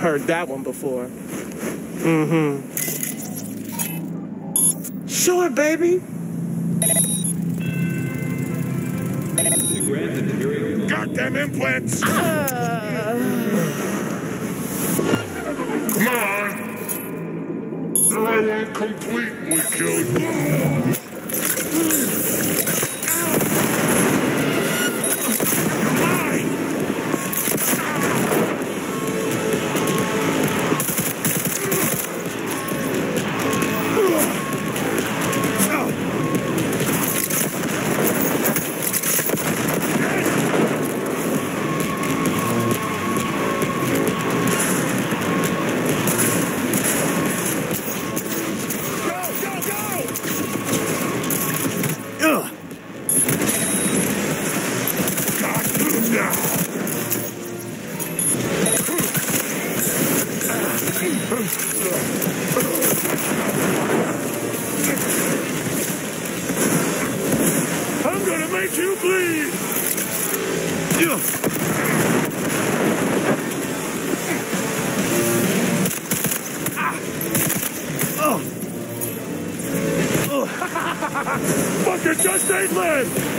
Heard that one before. Sure, baby. Goddamn implants. Come on. Or I won't complete what killed you. I'm gonna make you bleed. Fucking just ain't live.